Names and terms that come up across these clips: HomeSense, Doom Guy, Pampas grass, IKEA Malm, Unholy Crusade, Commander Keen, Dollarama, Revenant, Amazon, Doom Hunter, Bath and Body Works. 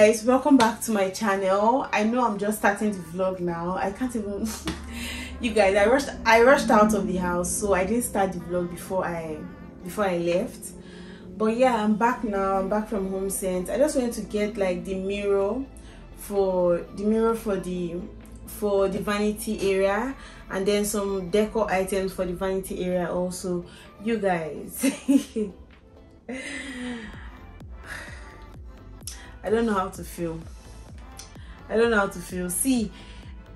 guys, welcome back to my channel. I know I'm just starting to vlog now. I can't even you guys, I rushed out of the house, so I didn't start the vlog before I left. But yeah, I'm back now. I'm back from HomeSense. I just wanted to get like the mirror for the vanity area, and then some decor items for the vanity area also, you guys. I don't know how to feel. I don't know how to feel. See,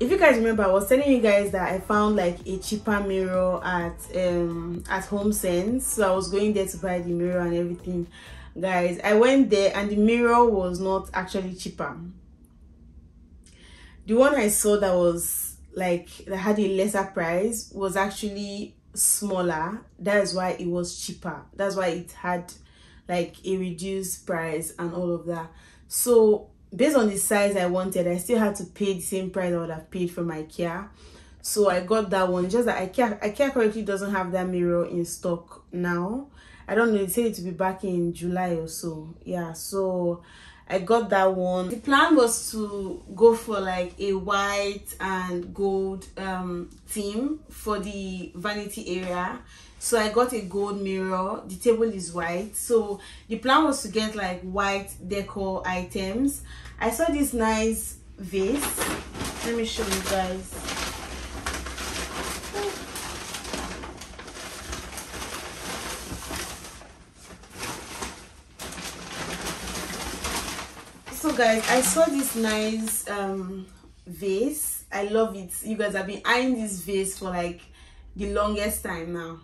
if you guys remember, I was telling you guys that I found like a cheaper mirror at HomeSense. So I was going there to buy the mirror and everything. Guys, I went there and the mirror was not actually cheaper. The one I saw that was like, that had a lesser price, was actually smaller. That is why it was cheaper. That's why it had like a reduced price and all of that. So based on the size I wanted, I still had to pay the same price I would have paid from IKEA. So I got that one. Just that IKEA currently doesn't have that mirror in stock now. I don't know, they say it will be back in July or so. Yeah, so I got that one. The plan was to go for like a white and gold theme for the vanity area. So I got a gold mirror. The table is white. So the plan was to get like white decor items. I saw this nice vase. Let me show you guys. So guys, I saw this nice vase. I love it. You guys, I've been eyeing this vase for like the longest time now.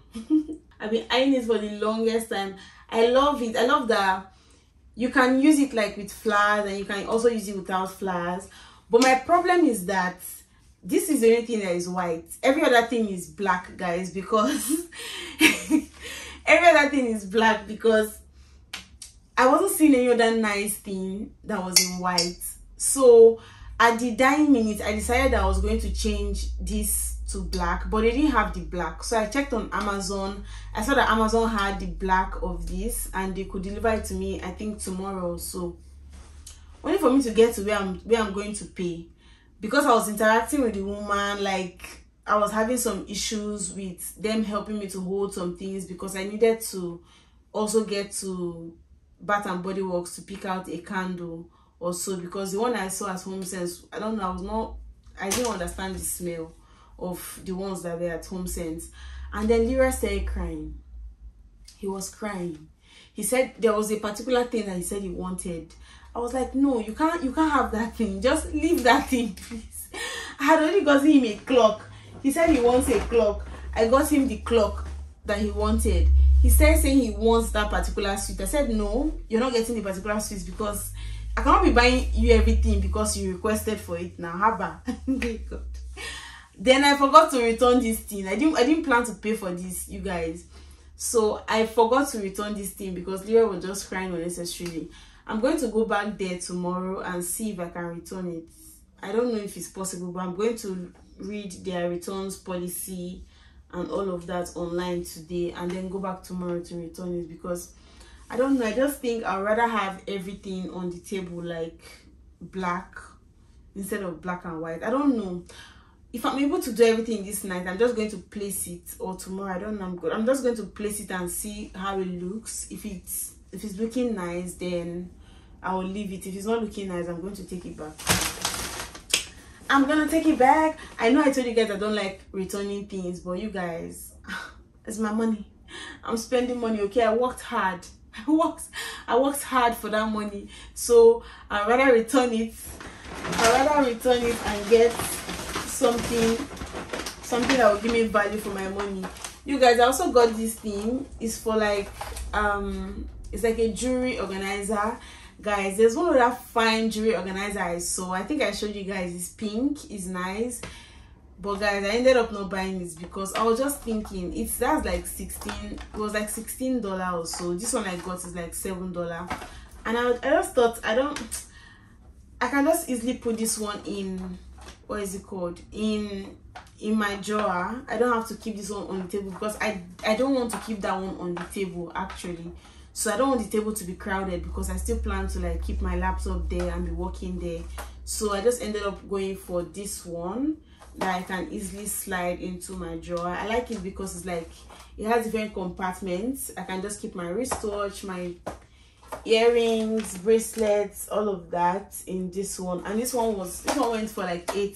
I've been eyeing it for the longest time. I love it. I love that you can use it like with flowers, and you can also use it without flowers. But my problem is that this is the only thing that is white. Every other thing is black, guys, because every other thing is black, because I wasn't seeing any other nice thing that was in white. So at the dying minute, I decided that I was going to change this to black, but they didn't have the black. So I checked on Amazon. I saw that Amazon had the black of this, and they could deliver it to me, I think, tomorrow. So only for me to get to where I'm going to pay, because I was interacting with the woman. Like, I was having some issues with them helping me to hold some things, because I needed to also get to Bath and Body Works to pick out a candle or so, because the one I saw at HomeSense, I don't know, I didn't understand the smell of the ones that were at HomeSense. And then Lira started crying. He was crying. He said there was a particular thing that he said he wanted. I was like, no, you can't have that thing. Just leave that thing, please. I had already gotten him a clock. He said he wants a clock. I got him the clock that he wanted. He started saying he wants that particular suit. I said, no, you're not getting the particular suit, because I cannot be buying you everything because you requested for it now. Haba. Good God. Then I forgot to return this thing. I didn't plan to pay for this, you guys. So I forgot to return this thing because Lira was just crying unnecessarily. I'm going to go back there tomorrow and see if I can return it. I don't know if it's possible, but I'm going to read their returns policy and all of that online today, and then go back tomorrow to return it, because I don't know. I just think I'd rather have everything on the table like black instead of black and white. I don't know. If I'm able to do everything this night, I'm just going to place it, or tomorrow, I don't know, I'm just going to place it and see how it looks. If it's looking nice, then I will leave it. If it's not looking nice, I'm going to take it back. I'm gonna take it back. I know I told you guys I don't like returning things, but you guys, it's my money. I'm spending money, okay? I worked hard. I worked hard for that money. So I'd rather return it. I'd rather return it and get something that will give me value for my money. You guys, I also got this thing. It's for like it's like a jewelry organizer. Guys, there's one other fine jewelry organizer I saw. I think I showed you guys. It's pink, it's nice, but guys, I ended up not buying this because I was just thinking that's like $16 or so. This one I got is like $7, and I just thought I can just easily put this one in, what is it called, in my drawer. I don't have to keep this one on the table, because I don't want to keep that one on the table actually. So I don't want the table to be crowded because I still plan to like keep my laptop there and be working there. So I just ended up going for this one that I can easily slide into my drawer. I like it because it's like it has different compartments. I can just keep my wristwatch, my earrings, bracelets, all of that in this one. And this one went for like $8,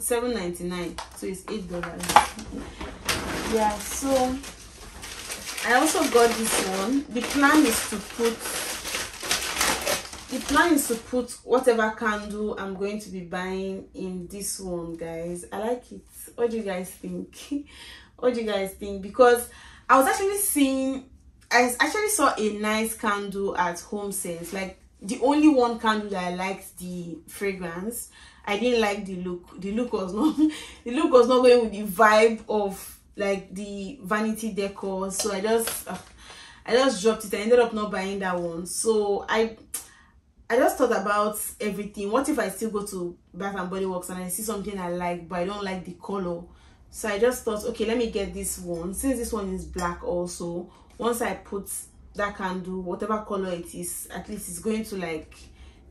$7.99. So it's $8. Yeah, so I also got this one. The plan is to put whatever candle I'm going to be buying in this one, guys. I like it. What do you guys think? What do you guys think? Because I actually saw a nice candle at HomeSense. Like the only one candle that I liked the fragrance. I didn't like the look. The look was not going with the vibe of like the vanity decor. So I just dropped it. I ended up not buying that one. So I just thought about everything. What if I still go to Bath and Body Works and I see something I like, but I don't like the color? So I just thought, okay, let me get this one. Since this one is black also, once I put that candle, whatever color it is, at least it's going to like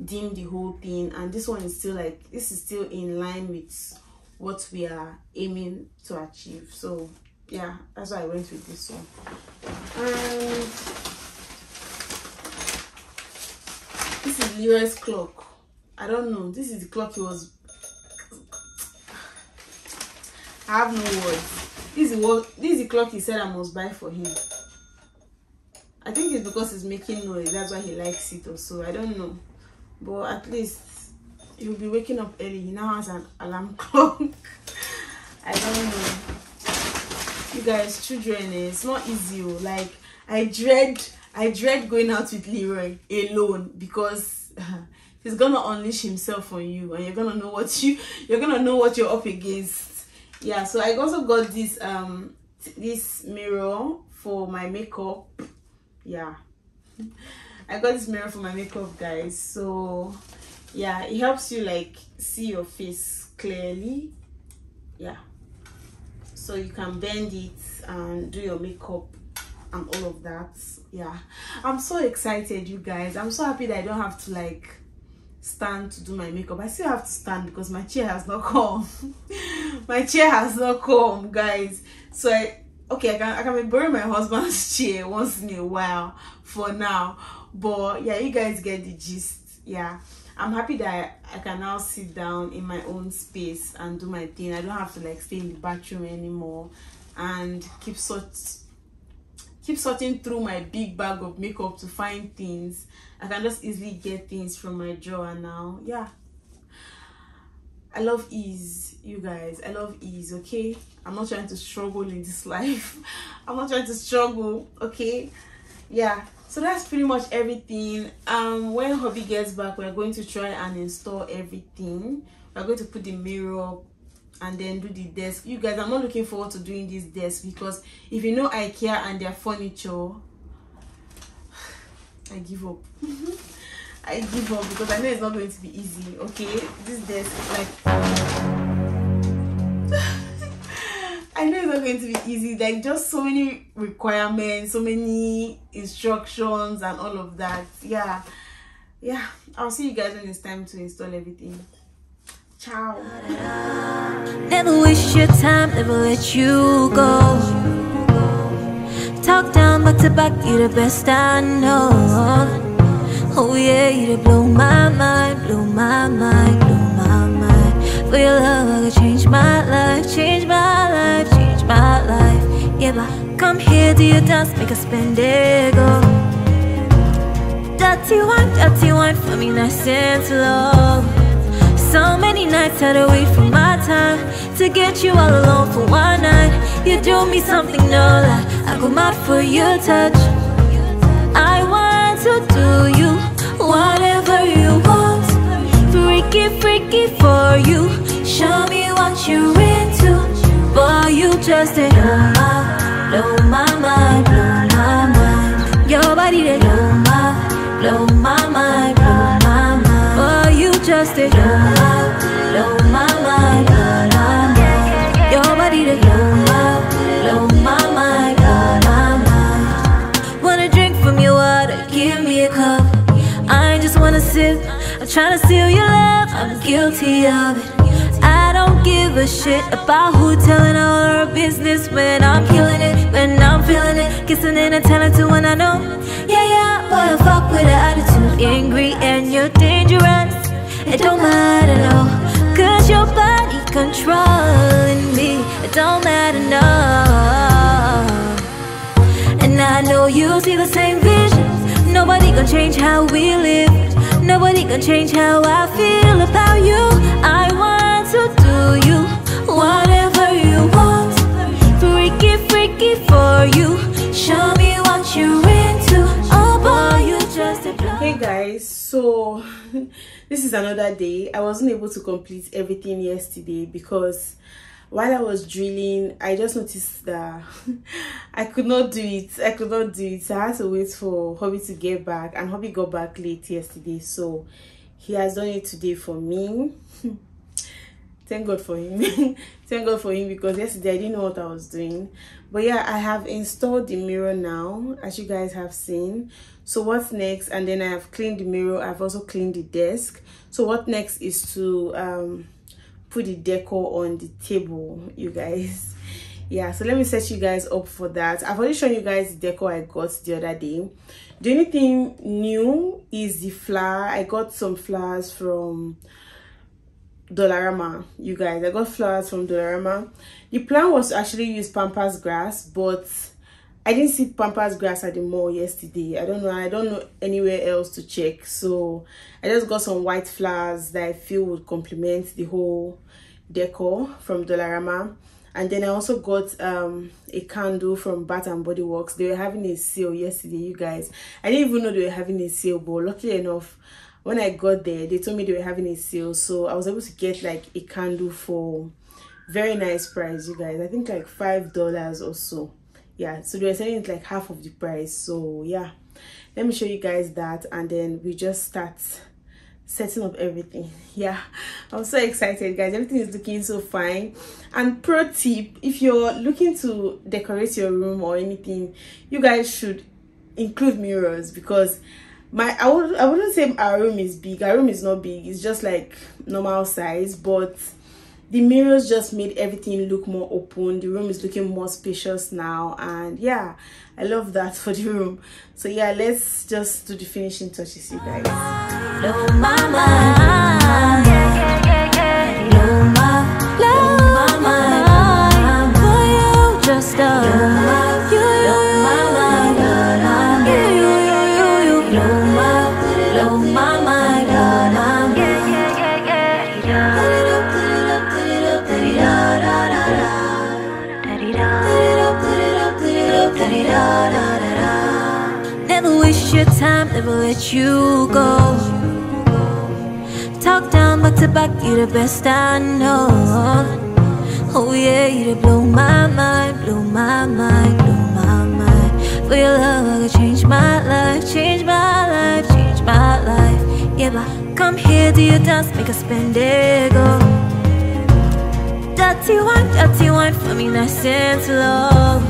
dim the whole thing. And this one is still like, this is still in line with what we are aiming to achieve. So yeah, that's why I went with this one. This is Leroy's clock. I don't know. This is the clock he was... I have no words. This is the clock he said I must buy for him. I think it's because it's making noise. That's why he likes it or so. I don't know. But at least he'll be waking up early. He now has an alarm clock. I don't know. You guys, children, it's not easy. Like, I dread going out with Leroy alone because he's gonna unleash himself on you, and you're gonna know what you're up against. Yeah, so I also got this this mirror for my makeup. Yeah, I got this mirror for my makeup, guys. So yeah, it helps you like see your face clearly. Yeah, so you can bend it and do your makeup and all of that. Yeah, I'm so excited, you guys. I'm so happy that I don't have to like stand to do my makeup. I still have to stand because my chair has not come. My chair has not come, guys. So I can borrow my husband's chair once in a while for now, but yeah, you guys get the gist. Yeah, I'm happy that I can now sit down in my own space and do my thing. I don't have to like stay in the bathroom anymore and keep sorting through my big bag of makeup to find things. I can just easily get things from my drawer now. Yeah, I love ease, you guys. I love ease, okay? I'm not trying to struggle in this life. I'm not trying to struggle, okay? Yeah, so that's pretty much everything. When hubby gets back, we're going to try and install everything. We're going to put the mirror and then do the desk. You guys, I'm not looking forward to doing this desk because if you know IKEA and their furniture, I give up. I give up because I know it's not going to be easy, okay? This desk is like I know it's not going to be easy, like just so many requirements, so many instructions and all of that. Yeah, yeah, I'll see you guys when it's time to install everything. Ciao. Never wish your time, never let you go. Talk down back to back, you're the best I know. Oh yeah, you blow my mind, blow my mind, blow my mind. For your love I could change my life, change my life, change my life. Yeah, but come here, do your dance, make us spend it, go. Dirty wine for me, nice and slow. So many nights I'd away from my time to get you all alone for one night. You do me something, no lie. I go mad for your touch. I want to do you whatever you want. Freaky, freaky for you. Show me what you're into. Boy, you just ain't blow my mind, blow my mind. Your body they blow my mind, blow my mind. Boy, you just ain't. Wanna drink sip. I'm trying to steal your love, I'm guilty of it. I don't give a shit about who telling all her business. When I'm killing it, when I'm feeling it, kissing and I tell her to when I know. Yeah, yeah, boy, I fuck with her attitude. Angry and you're dangerous, it don't matter no, cause your body controlling me, it don't matter no. And I know you see the same vision. Nobody gon' change how we live. Nobody gon' change how I feel about you. I want to do you whatever you want. Freaky, freaky for you. Show me what you're into. Oh boy, you just a blow. Hey guys, so this is another day. I wasn't able to complete everything yesterday because while I was drilling, I just noticed that I could not do it. I had to wait for Hubby to get back, and Hubby got back late yesterday, so he has done it today for me. Thank God for him. Thank God for him, because yesterday I didn't know what I was doing. But yeah, I have installed the mirror now, as you guys have seen. So what's next? And then I have cleaned the mirror. I've also cleaned the desk. So what next is to put the decor on the table, you guys. Yeah, so let me set you guys up for that. I've already shown you guys the decor I got the other day. The only thing new is the flower. I got some flowers from Dollarama, you guys. I got flowers from Dollarama. The plan was to actually use Pampas grass, but I didn't see Pampas grass at the mall yesterday. I don't know anywhere else to check, so I just got some white flowers that I feel would complement the whole decor from Dollarama. And then I also got a candle from Bath and Body Works. They were having a sale yesterday, you guys. I didn't even know they were having a sale, but luckily enough, when I got there, they told me they were having a sale, so I was able to get like a candle for very nice price, you guys. I think like $5 or so. Yeah, so they were selling it like half of the price. So yeah, let me show you guys that, and then we just start setting up everything. Yeah, I'm so excited, guys. Everything is looking so fine. And pro tip, if you're looking to decorate your room or anything, you guys should include mirrors, because I wouldn't say our room is big. Our room is not big, it's just like normal size, but the mirrors just made everything look more open. The room is looking more spacious now, and yeah, I love that for the room. So yeah, let's just do the finishing touches, you guys. Blow my mind. Blow my mind. For you, just a your time, never let you go. Talk down back to back, you're the best I know. Oh yeah, you blow my mind, blow my mind, blow my mind. For your love, I could change my life, change my life, change my life. Yeah, but come here, do your dance, make a spendigo. Dirty wine for me, nice and slow.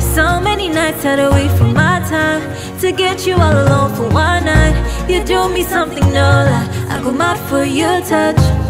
So many nights had away from my time to get you all alone for one night. You do me something, no lie. I go mad for your touch.